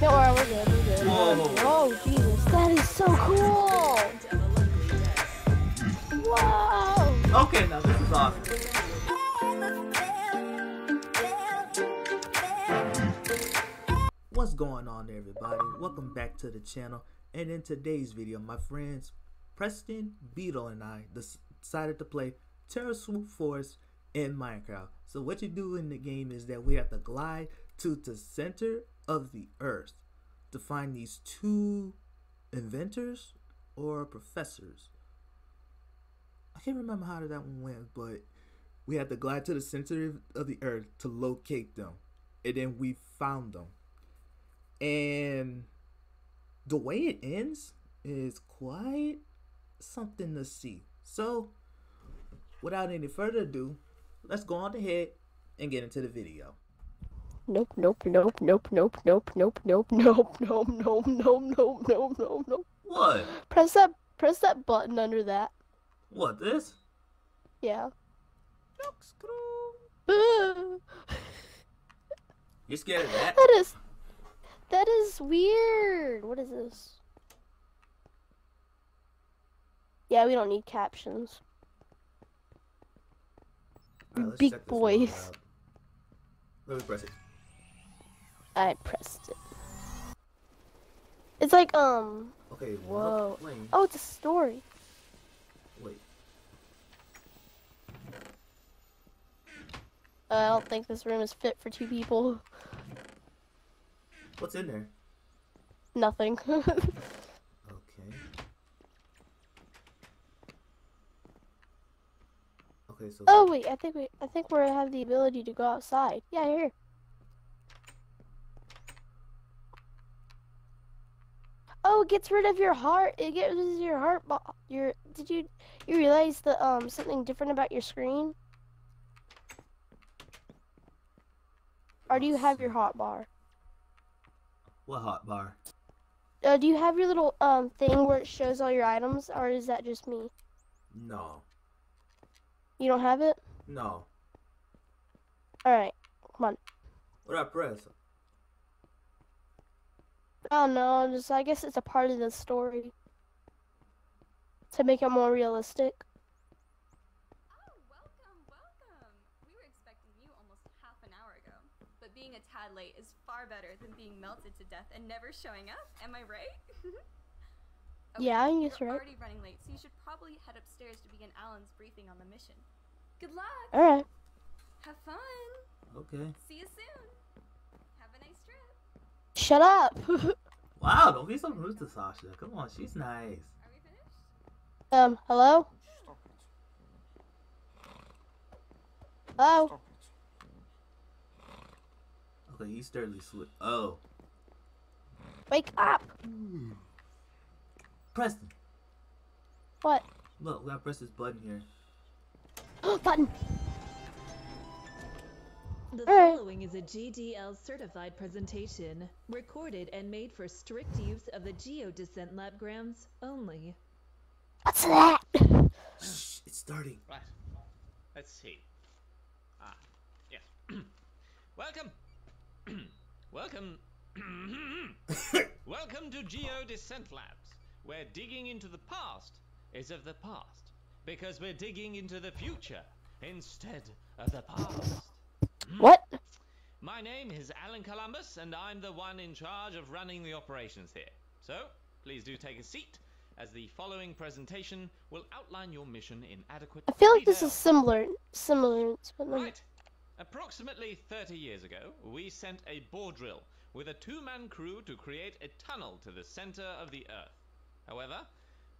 Don't worry, we're good, we're good. Whoa. Oh, Jesus, that is so cool! Whoa! Okay, now this is awesome. What's going on, everybody? Welcome back to the channel. And in today's video, my friends Preston Beetle and I decided to play Terra Swoop Force in Minecraft. So what you do in the game is that we have to glide to the center of the earth to find these two inventors or professors. I can't remember how that one went, but we have to glide to the center of the earth to locate them, and then we found them. And the way it ends is quite something to see. So without any further ado, let's go on ahead and get into the video. Nope, nope, nope, nope, nope, nope, nope, nope, nope, nope, nope, nope, nope, nope, nope, nope. What? Press that button under that. What, this? Yeah. Screw. You scared of that? That is weird. What is this? Yeah, we don't need captions. Right, big boys. Let me press it. I pressed it. It's like okay. Whoa. Oh, it's a story. Wait. I don't think this room is fit for two people. What's in there? Nothing. Okay. Okay, so. Oh wait, I think we have the ability to go outside. Yeah, here. Oh, it gets rid of your heart. It gets rid of your heart. Did you realize the something different about your screen? Or do you have your hotbar? What hotbar? Do you have your little thing where it shows all your items, or is that just me? No. You don't have it? No. Alright, come on. What do I press? I don't know, just, I guess it's a part of the story. To make it more realistic. Oh, welcome, welcome. We were expecting you almost half an hour ago. But being a tad late is far better than being melted to death and never showing up, am I right? Okay, yeah, I guess you're right. You're already running late, so you should probably head upstairs to begin Alan's briefing on the mission. Good luck! Alright. Have fun! Okay. See you soon! Have a nice trip! Shut up! Wow, don't be so rude to Sasha. Come on, she's nice. Are we finished? Hello? Stop it. Hello? Stop it. Okay, he's sternly slipped. Oh. Wake up! Mm. Preston. What? Look, we gotta press this button here. Oh, button! The following is a GDL certified presentation, recorded and made for strict use of the GeoDescent Lab grounds only. What's that? Shh, it's starting. Right. Let's see. Ah, yes. Welcome. Welcome. Welcome to GeoDescent Labs. We're digging into the past is of the past, because we're digging into the future instead of the past. What? My name is Alan Columbus, and I'm the one in charge of running the operations here. So, please do take a seat, as the following presentation will outline your mission in adequate detail. I feel like this is similar. Right. Approximately 30 years ago, we sent a bore drill with a two-man crew to create a tunnel to the center of the Earth. However,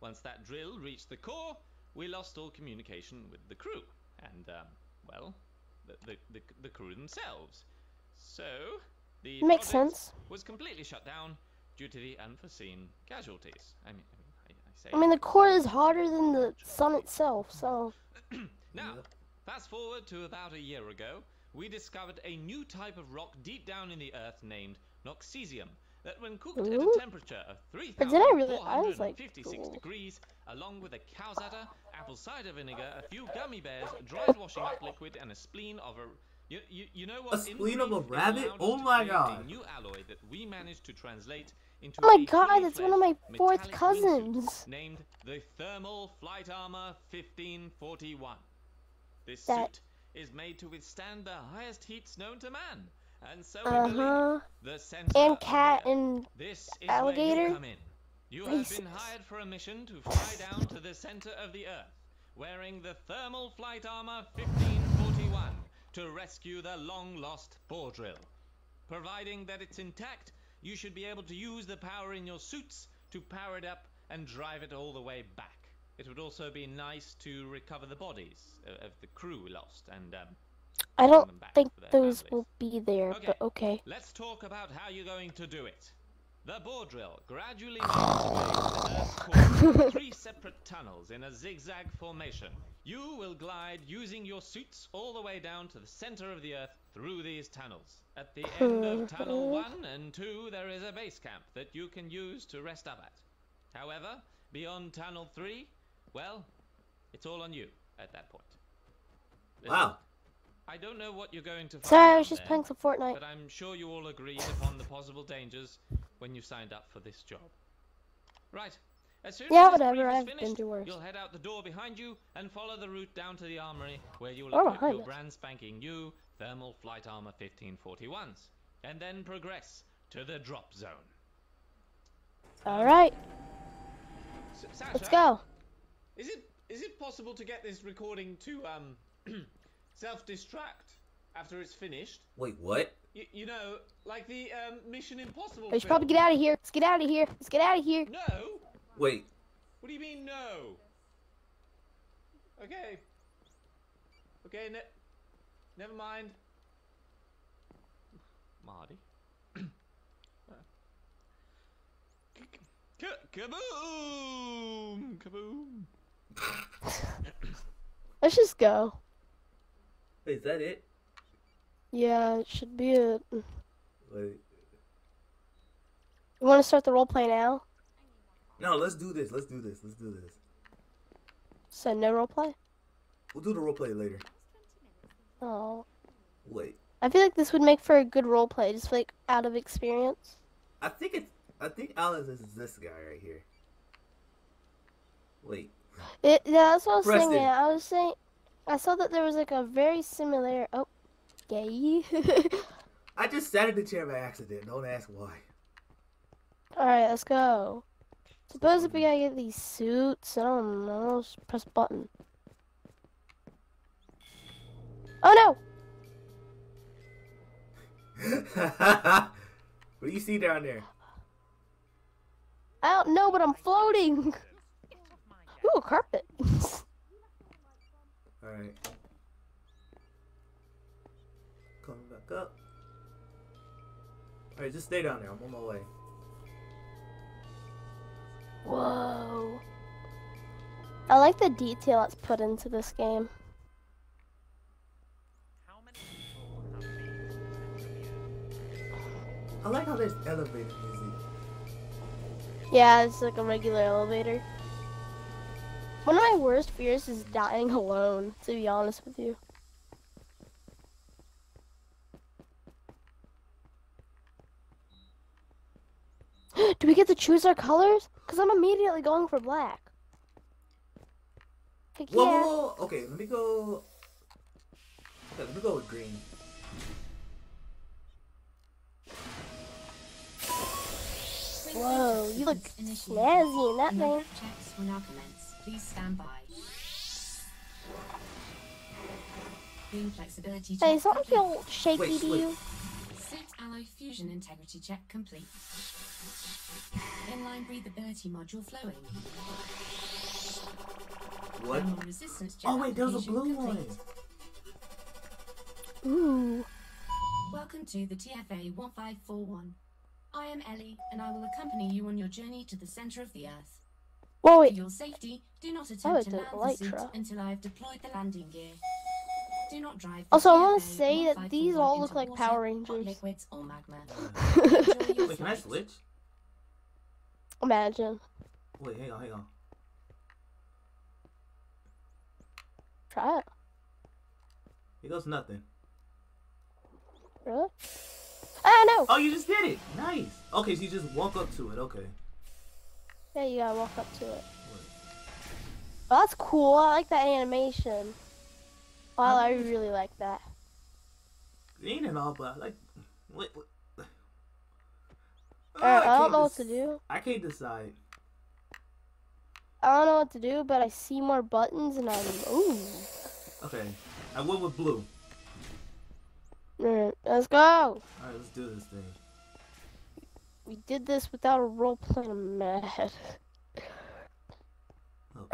once that drill reached the core, we lost all communication with the crew, and, well, the crew themselves. So, the project was completely shut down due to the unforeseen casualties. I mean, the core is hotter than the sun itself, so... Now, fast forward to about a year ago, we discovered a new type of rock deep down in the earth named Noxesium, that when cooked at a temperature of 3,456 degrees, along with a cow's udder, apple cider vinegar, a few gummy bears, dried washing up liquid, and a spleen of a You know what? A spleanable rabbit? Oh my god. New alloy that we managed to translate into it's one of my fourth cousins. Named the Thermal Flight Armor 1541. This suit is made to withstand the highest heats known to man. And so and cat and this is alligator. You have been hired for a mission to fly down to the center of the earth wearing the Thermal Flight Armor 1541 to rescue the long-lost boar drill. Providing that it's intact, you should be able to use the power in your suits to power it up and drive it all the way back. It would also be nice to recover the bodies of the crew lost and I don't think those will be there, but okay. Let's talk about how you're going to do it. The boar drill gradually makes the earth 3 separate tunnels in a zigzag formation. You will glide using your suits all the way down to the center of the earth through these tunnels. At the end of tunnel 1 and 2, there is a base camp that you can use to rest up at. However, beyond tunnel 3, well, it's all on you at that point. Listen, wow. I don't know what you're going to find. Sorry, I was just playing some Fortnite. But I'm sure you all agreed upon the possible dangers when you signed up for this job. Right. As soon as this brief is finished, you'll head out the door behind you and follow the route down to the armory where you'll equip your brand spanking new Thermal Flight Armor 1541s and then progress to the drop zone. All right. Sasha, let's go. Is it possible to get this recording to self-destruct after it's finished? Wait, what? You know, like the Mission Impossible. We should probably get out of here. Let's get out of here. Let's get out of here. No. Wait. What do you mean no? Okay. Okay. Never mind. Marty. Kaboom! Kaboom! Let's just go. Wait, is that it? Yeah, it should be it. Wait. You want to start the roleplay now? No, let's do this. Let's do this. Let's do this. So no roleplay? We'll do the roleplay later. Oh. Wait. I feel like this would make for a good roleplay, just like out of experience. I think Alice is this guy right here. Wait. Yeah, that's what I was saying. I was saying. I saw that there was like a very similar. Oh. Gay. I just sat in the chair by accident. Don't ask why. Alright, let's go. Suppose if we gotta get these suits, I don't know. Let's press button. Oh no! What do you see down there? I don't know, but I'm floating. Ooh, carpet. Alright. Coming back up. Alright, just stay down there. I'm on my way. Whoa. I like the detail that's put into this game. I like how there's elevator music. Yeah, it's like a regular elevator. One of my worst fears is dying alone, to be honest with you. Do we get to choose our colors? Because I'm immediately going for black. Like, whoa, yeah. Whoa, whoa. Okay, let me go. Okay, let me go with green. Whoa, you look snazzy in that thing. Checks will now commence. Please stand by. Green flexibility check. Hey, something feel shaky to you? Suit alloy fusion integrity check complete. Inline breathability module flowing. What? Oh wait, there's a blue complete. One. Ooh. Welcome to the TFA 1541. I am Ellie, and I will accompany you on your journey to the center of the earth. Whoa, wait. For your safety, do not attempt to land the suit until I have deployed the landing gear. Do not drive. Also, I want to say that these all look like water, Power Rangers. Liquids or magma. Wait, can I switch? Imagine. Wait, hang on. Try it. It goes nothing. Really? No! Oh, you just did it! Nice! Okay, so you just walk up to it, okay. Yeah, you gotta walk up to it. Oh, that's cool. I like that animation. Oh, I really like that. It ain't at all, but I like... Wait. Oh, I don't know what to do. I can't decide. I don't know what to do, but I see more buttons and I'm... Ooh. Okay. I went with blue. Alright, let's go! Alright, let's do this thing. We did this without a role-playing. I'm mad.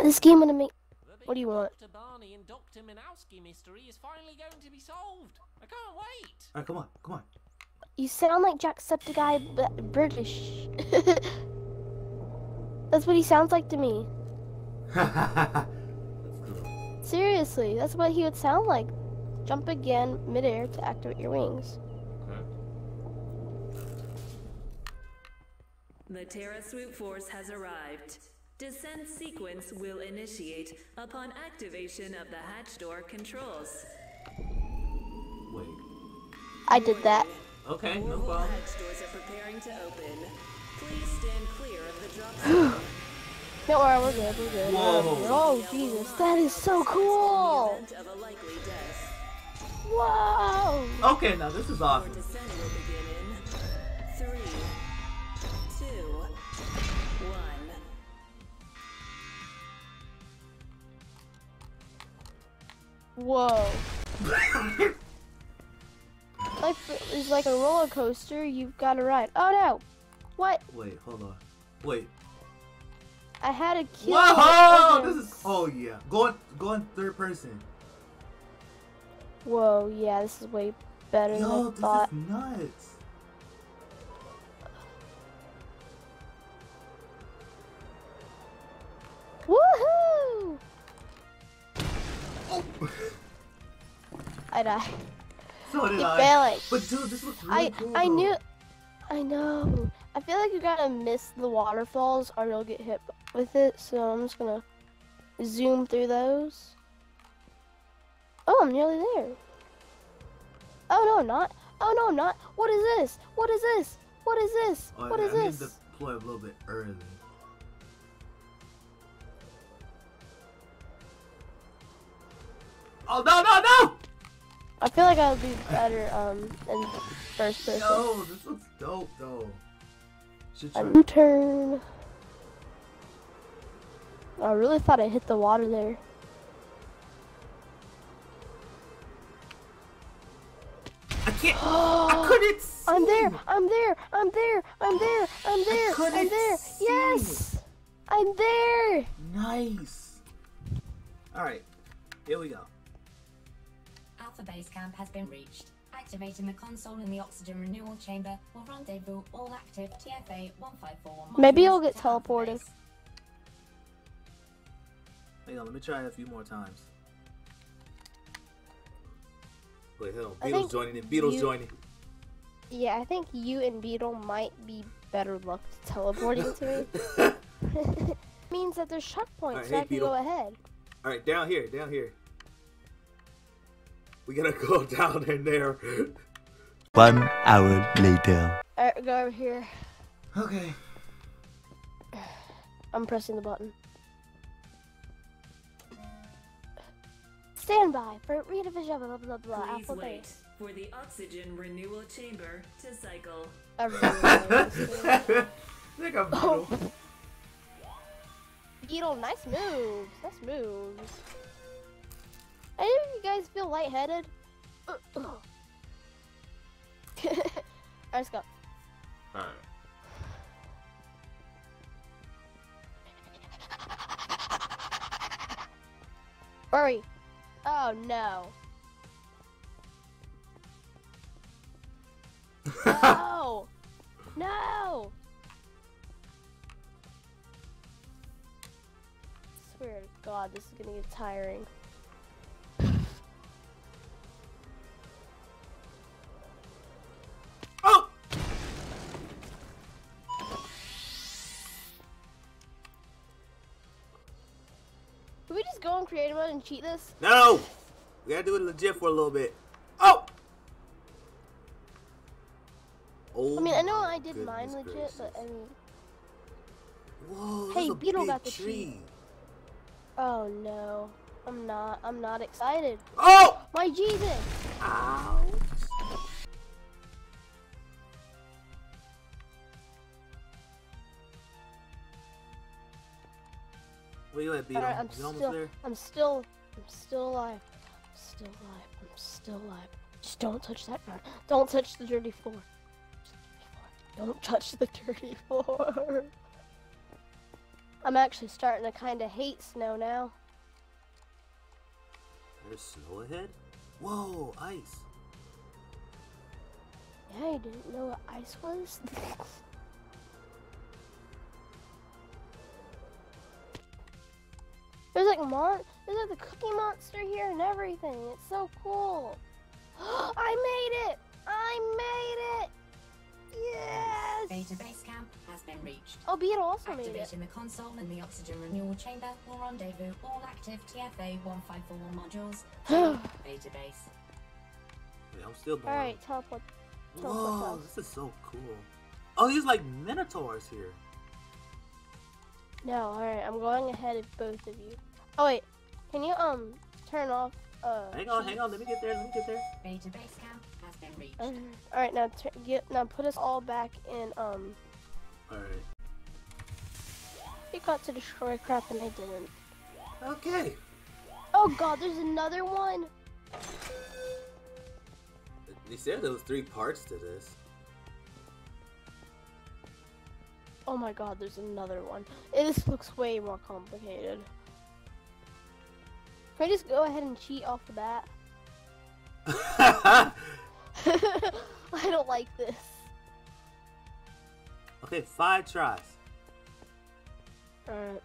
This game gonna make. What do you want? Dr. Barney and Dr. Minowski mystery is finally going to be solved. I can't wait. All right, come on, come on. You sound like Jacksepticeye, but British. That's what he sounds like to me. Seriously, that's what he would sound like. Jump again midair to activate your wings. The Terra Swoop Force has arrived. Descent sequence will initiate upon activation of the hatch door controls. Wait. I did that. Okay, no problem. Hatch doors are preparing to open. Please stand clear of the drop zone. Don't worry, we're good, we're good. Whoa. Oh, Jesus, that is so cool! Whoa! Okay, now this is awesome. Whoa. Life is like a roller coaster, you've got to ride. Oh no! What? Wait, hold on. Wait. I had a kill. Whoa! This is. Oh yeah. Go in third person. Whoa, yeah, this is way better than I thought. Yo, this is nuts. Woohoo! Oh. I died. So did I. Failing. But dude, this looks really cool. I knew. I know. I feel like you gotta miss the waterfalls or you'll get hit with it. So I'm just gonna zoom through those. Oh, I'm nearly there. Oh no, not. Oh no, not. What is this? What is this? What is this? What is this? I need to play a little bit early. Oh no no no! I feel like I would be better in first person. No, this looks dope though. Should try. A new turn. I really thought I hit the water there. I can't. I couldn't see. I'm there. I'm there. I'm there. I'm there. I'm there. I'm there. See. Yes. I'm there. Nice. All right. Here we go. Alpha base camp has been reached. Activating the console in the oxygen renewal chamber will rendezvous all active TFA 1541. Maybe I'll get teleported. Hang on, let me try it a few more times. Wait, hell, Beetle's joining in. Beetle's joining. Yeah, I think you and Beetle might be better luck teleporting to me. Means that there's checkpoints, right, so I can go ahead. All right, down here, down here. We gotta go down in there. 1 hour later. Alright, go over here. Okay. I'm pressing the button. Stand by for re-division, blah blah blah. Please wait for the oxygen renewal chamber to cycle. Oh. Beetle, nice moves. Nice moves. Any of you guys feel lightheaded? Alright, let's go. Alright. Hurry! Oh no. No! No! I swear to God, this is gonna get tiring. Go on creative mode and cheat this? No! We gotta do it legit for a little bit. Oh! Oh, I mean, I know I did mine legit, but I mean. Whoa, hey, Beetle got the tree. Oh no, I'm not excited. Oh! My Jesus! Ow! Where you at, Beetle? Right, you almost there? I'm still alive. I'm still alive. Just don't touch that ground. Don't touch the dirty floor. Don't touch the dirty floor. I'm actually starting to kind of hate snow now. There's snow ahead? Whoa, ice. Yeah, I didn't know what ice was. There's like the Cookie Monster here and everything. It's so cool. I made it! Yes! Beta base camp has been reached. Oh, Beetle also made it. Activating the console and the oxygen renewal chamber will rendezvous all active TFA 1541 modules. Beta base. Yeah, I'm still bored. Alright, teleport. Whoa, this is so cool. Oh, these like minotaurs here. No, alright, I'm going ahead of both of you. Oh wait, can you turn off? Hang on, let me get there. Beta base camp has been reached. All right, now put us all back in. All right. You got to destroy crap, and I didn't. Okay. Oh God, there's another one. They said there was 3 parts to this. Oh my God, there's another one. This looks way more complicated. Can I just go ahead and cheat off the bat? I don't like this. Okay, 5 tries. Alright.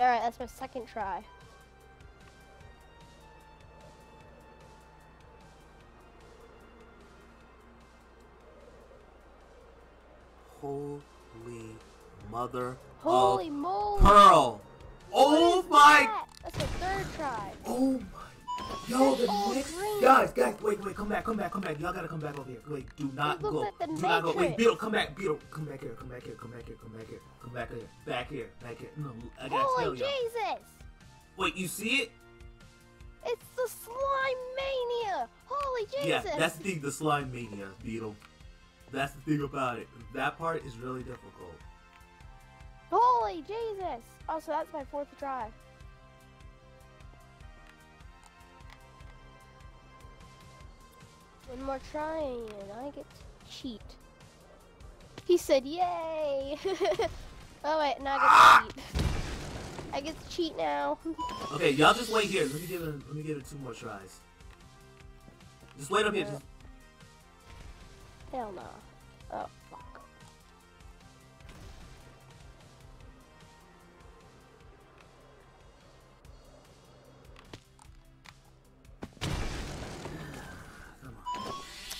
Alright, that's my 2nd try. Holy mother Holy moly. Pearl! Oh my! That's the 3rd try. Oh my! Yo, the next guys, wait, come back! Y'all gotta come back over here. Wait, do not go! Wait, Beetle, Beetle, come back here! No, I gotta tell you. Holy Jesus! Wait, you see it? It's the slime mania! Holy Jesus! Yeah, that's the thing, the slime mania, Beetle. That's the thing about it. That part is really difficult. Holy Jesus! Also, that's my 4th try. One more try and I get to cheat. He said, yay! Oh wait, now I get to cheat. I get to cheat now. Okay, y'all just wait here. Let me give it 2 more tries. Just wait up here. Just... Hell no. Nah. Oh.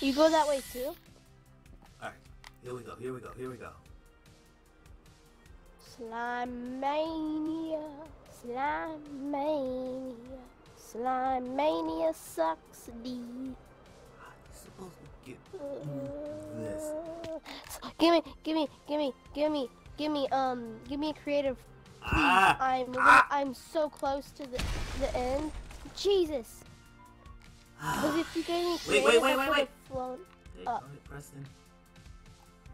You go that way too? Alright, here we go. Slime mania sucks D. How you supposed to get this? Give me a creative. Please. I'm so close to the end. Jesus. Because if you gave me creative, wait. Flown up. Hey, Preston.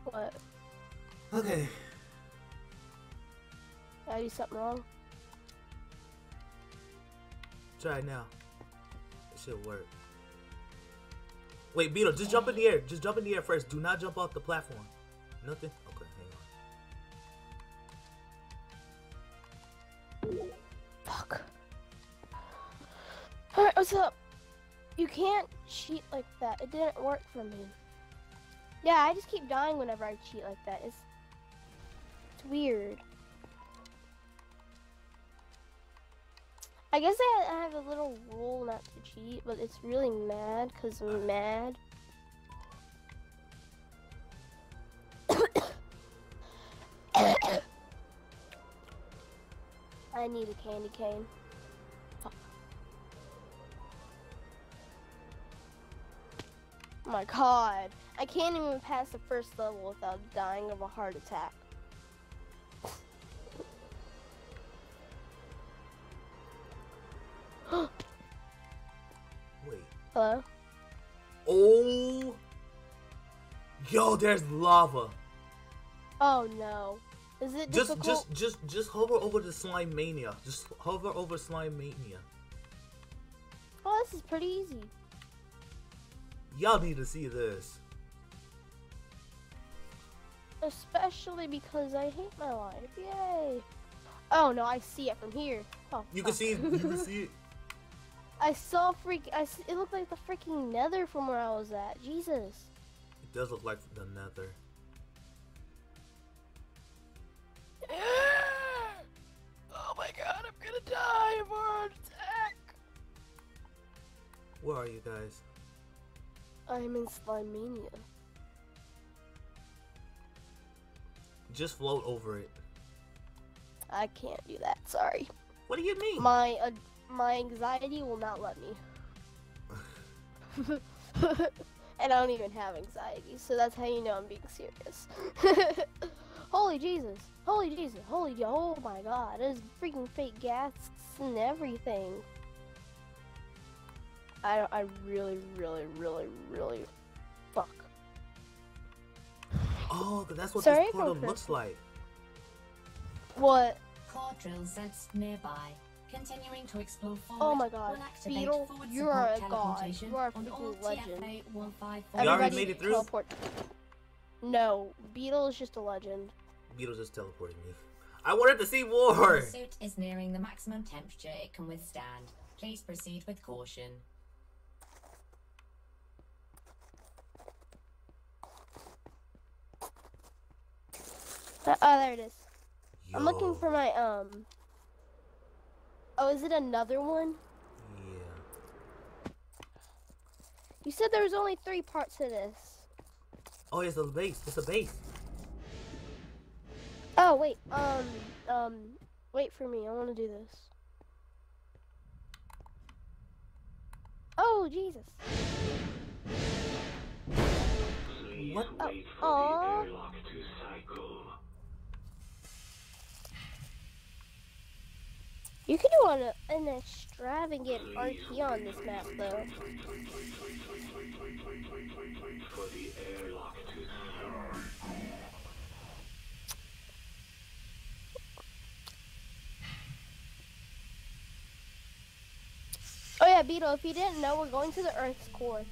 What? Okay. Did I do something wrong? Try it now. It should work. Wait, Beetle, just jump in the air. Just jump in the air first. Do not jump off the platform. Nothing? Okay, hang on. Fuck. Alright, what's up? You can't cheat like that. It didn't work for me. Yeah, I just keep dying whenever I cheat like that. It's weird. I guess I have a little rule not to cheat, but it's really mad because I'm mad. I need a candy cane. Oh my god. I can't even pass the first level without dying of a heart attack. Wait. Hello? Oh. Yo, there's lava. Oh no. Is it difficult? Just hover over the slime mania. Just hover over slime mania. Oh, this is pretty easy. Y'all need to see this. Especially because I hate my life. Yay! Oh no, I see it from here. Oh, you can see it. You can see it. I saw it looked like the freaking nether from where I was at. Jesus. It does look like the nether. Oh my god, I'm gonna die of a heart attack. Where are you guys? I'm in Slimemania. Just float over it. I can't do that, sorry. What do you mean? My anxiety will not let me. And I don't even have anxiety, so that's how you know I'm being serious. Holy Jesus. Holy Jesus. Holy, oh my god. There's freaking fake gas and everything. I really fuck. Oh, that's what this portal looks like. What? Core drill sets nearby. Continuing to explore forward. Oh my god, Beetle, you are a god. You are a freaking legend. You already made it through? Teleport. No, Beetle is just a legend. Beetle's just teleporting me. I wanted to see war! The suit is nearing the maximum temperature it can withstand. Please proceed with caution. Oh, there it is. Yo. I'm looking for my, Oh, is it another one? Yeah. You said there was only 3 parts to this. Oh, it's a base. It's a base. Oh, wait. Wait for me. I want to do this. Oh, Jesus. What? Oh. Aww. You could do an extravagant RP on this map, though. Oh yeah, Beetle, if you didn't know, we're going to the Earth's core.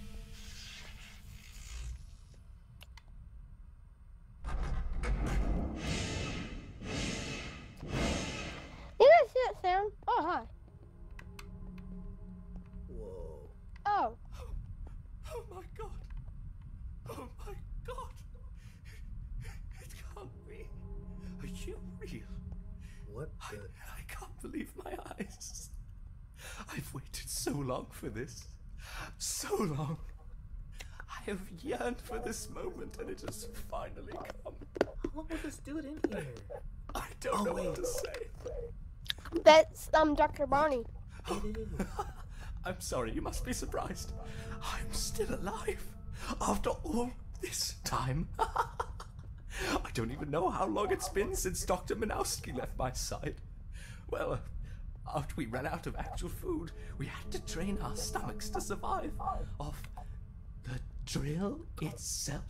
Oh, hi. Whoa. Oh. Oh my god. Oh my god. It can't be. Are you real? What the? I can't believe my eyes. I've waited so long for this. So long. I have yearned for this moment and it has finally come. How long was this dude in here? I don't know what to say. That's Dr. Barney. Oh. I'm sorry, you must be surprised. I'm still alive after all this time. I don't even know how long it's been since Dr. Minowski left my side. Well, after we ran out of actual food, we had to train our stomachs to survive off the drill itself,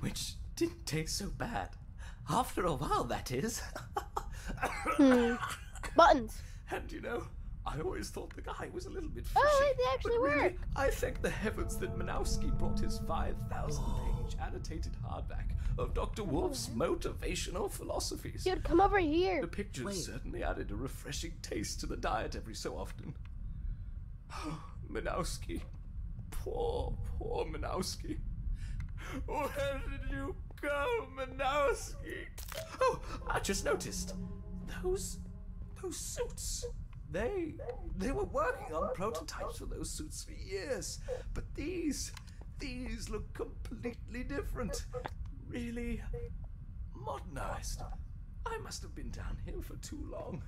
which didn't taste so bad. After a while, that is. Buttons. And you know, I always thought the guy was a little bit fishy. Oh, they actually were. Really, I thank the heavens that Minowski brought his 5,000-page annotated hardback of Dr. Wolf's motivational philosophies. Dude, come over here. The pictures certainly added a refreshing taste to the diet every so often. Minowski. Poor, poor Minowski. Where did you go, Minowski? Oh, I just noticed. Those suits. They were working on prototypes for those suits for years. But these look completely different. Really modernized. I must have been down here for too long.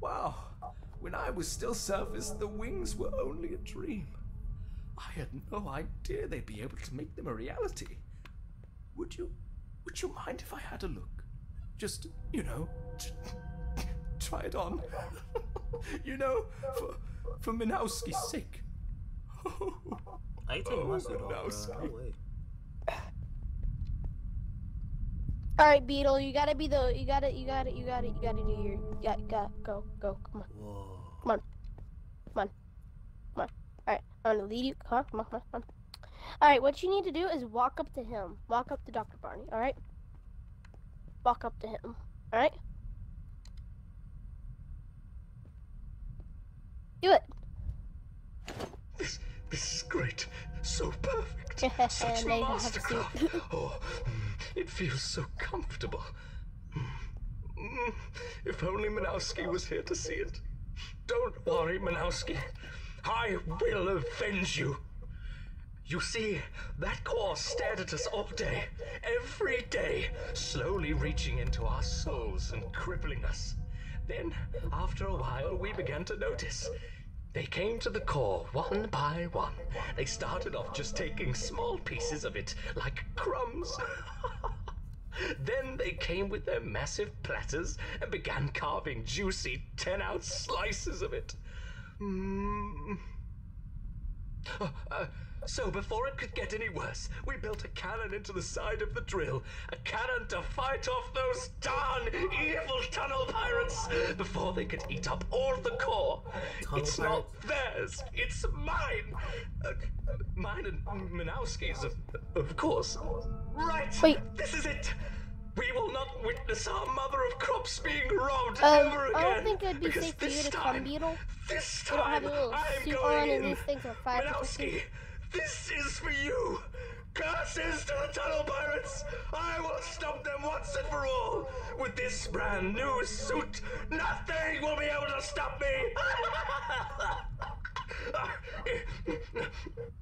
Wow, when I was still surfaced, the wings were only a dream. I had no idea they'd be able to make them a reality. Would you mind if I had a look? Just, you know, try it on. You know, for Minowski's sake. Minowski. All right, Beetle, you gotta do your, go, come on. Whoa. Come on. All right, I'm gonna lead you, come on. All right, what you need to do is walk up to him. Walk up to Dr. Barney, all right? Walk up to him, all right? Do it. This is great. So perfect. Such mastercraft. Oh, it feels so comfortable. If only Minowski was here to see it. Don't worry, Minowski. I will avenge you. You see, that core stared at us all day, every day, slowly reaching into our souls and crippling us. Then, after a while, we began to notice. They came to the core one by one. They started off just taking small pieces of it, like crumbs. Then they came with their massive platters and began carving juicy 10-ounce slices of it. So before it could get any worse, we built a cannon into the side of the drill. A cannon to fight off those darn evil tunnel pirates before they could eat up all the core. It's not theirs, it's mine. Mine and Minowski's, of course. Right, wait. This is it. We will not witness our mother of crops being robbed ever again. I don't think it would be safe for you to come, Beetle. This time, I'm going in. Minowski, this is for you. Curses to the tunnel pirates. I will stop them once and for all. With this brand new suit, nothing will be able to stop me.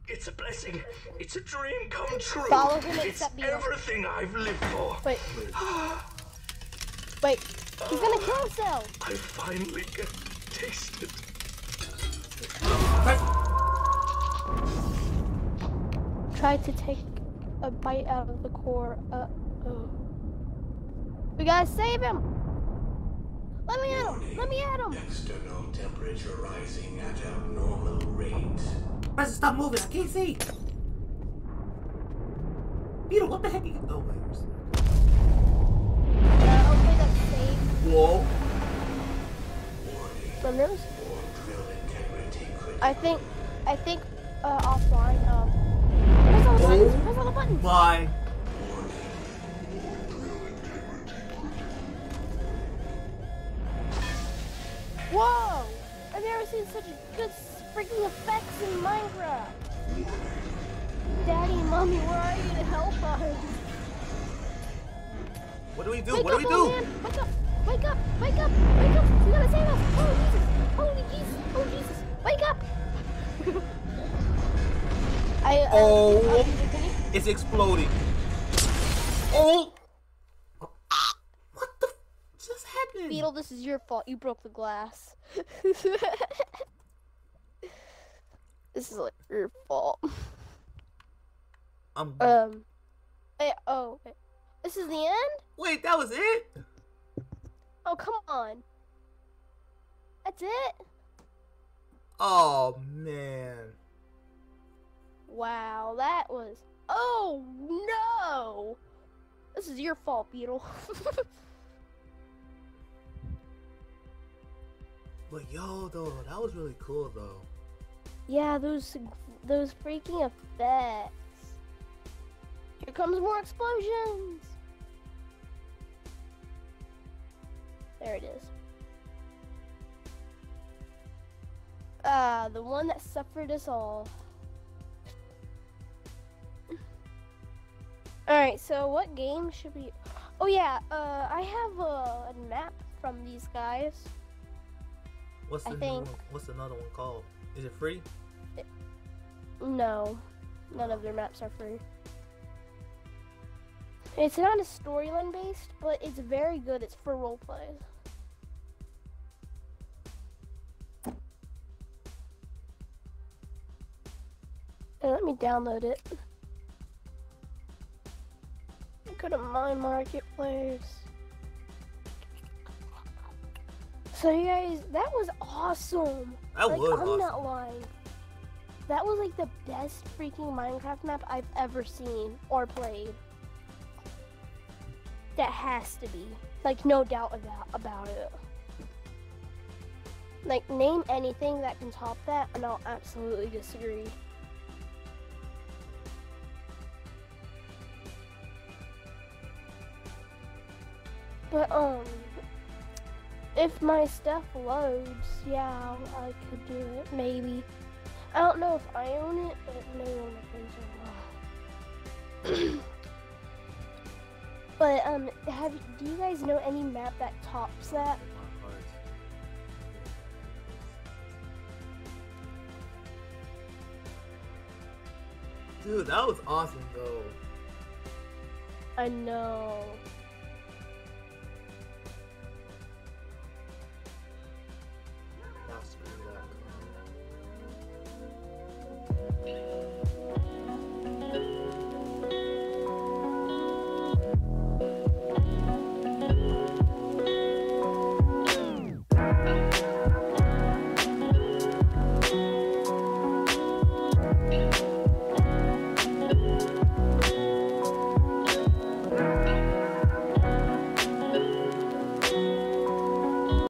It's a blessing. It's a dream come true. Follow him. It's everything I've lived for. Wait. He's gonna kill himself. I finally get to taste it. Try to take a bite out of the core. We gotta save him. Let me at him. External temperature rising at abnormal rate. Preston, stop moving. I can't see. Beetle, what the heck are you doing? Open the safe. Whoa. Warning. I think offline. Press all the buttons. Bye. Whoa! I've never seen such a good freaking effects in Minecraft. Daddy, mommy, where are you to help us? What do we do? Wake up, man. Wake up! You gotta save us! Oh Jesus! Wake up! It's exploding. Oh! What the? Just happened? Beetle, this is your fault. You broke the glass. This is like your fault. Wait. This is the end? Wait, that was it? Oh, come on. That's it? Oh, man. Wow, that was... Oh, no! This is your fault, Beetle. But yo, though, that was really cool, though. Yeah, those freaking effects. Here comes more explosions! There it is. Ah, the one that suffered us all. Alright, so what game should we... Oh yeah, I have a map from these guys. What's another one called? Is it free? No, none of their maps are free. It's not a storyline based, but it's very good. It's for roleplay. Let me download it. Go to my marketplace. So you guys, that was awesome. That was awesome. I'm not lying. That was like the best freaking Minecraft map I've ever seen or played. That has to be. Like, no doubt about it. Like, name anything that can top that, and I'll absolutely disagree. But, if my stuff loads, yeah, I could do it, maybe. I don't know if I own it, but maybe one of my friends will. But, do you guys know any map that tops that? Dude, that was awesome, though. I know.